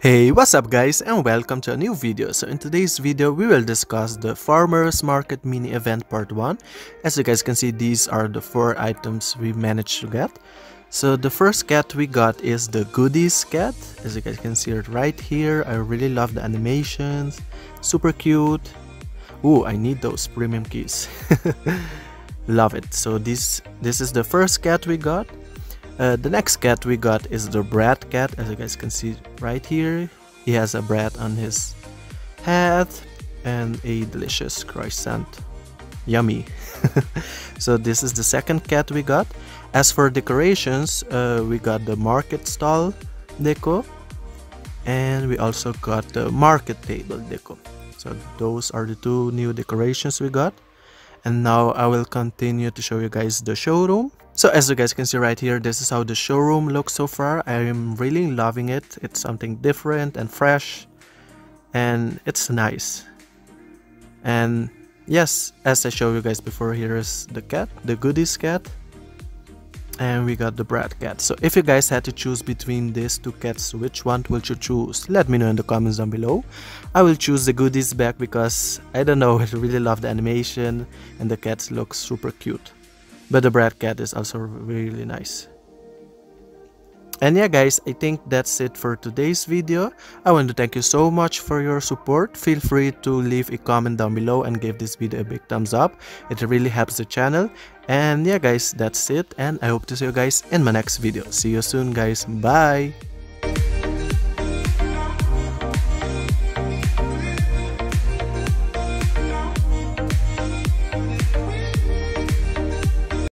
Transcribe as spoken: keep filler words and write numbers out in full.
Hey, what's up guys, and welcome to a new video. So in today's video we will discuss the Farmers Market Mini Event part one. As you guys can see, these are the four items we managed to get. So the first cat we got is the Goodies cat. As you guys can see it right here. I really love the animations, super cute. Ooh, I need those premium keys. Love it. So this this is the first cat we got. Uh, the next cat we got is the Brad cat. As you guys can see right here, he has a Brad on his head and a delicious croissant. Yummy. So this is the second cat we got. As for decorations, uh, we got the market stall deco, and we also got the market table deco. So those are the two new decorations we got. And now I will continue to show you guys the showroom. So as you guys can see right here, this is how the showroom looks so far. I am really loving it. It's something different and fresh, and it's nice. And yes, as I showed you guys before, here is the cat, the Goodies cat, and we got the Brad cat. So if you guys had to choose between these two cats, which one would you choose? Let me know in the comments down below. I will choose the Goodies back because I don't know, I really love the animation and the cats look super cute. But the Brad cat is also really nice. And yeah guys, I think that's it for today's video. I want to thank you so much for your support. Feel free to leave a comment down below and give this video a big thumbs up. It really helps the channel. And yeah guys, that's it, and I hope to see you guys in my next video. See you soon guys, bye!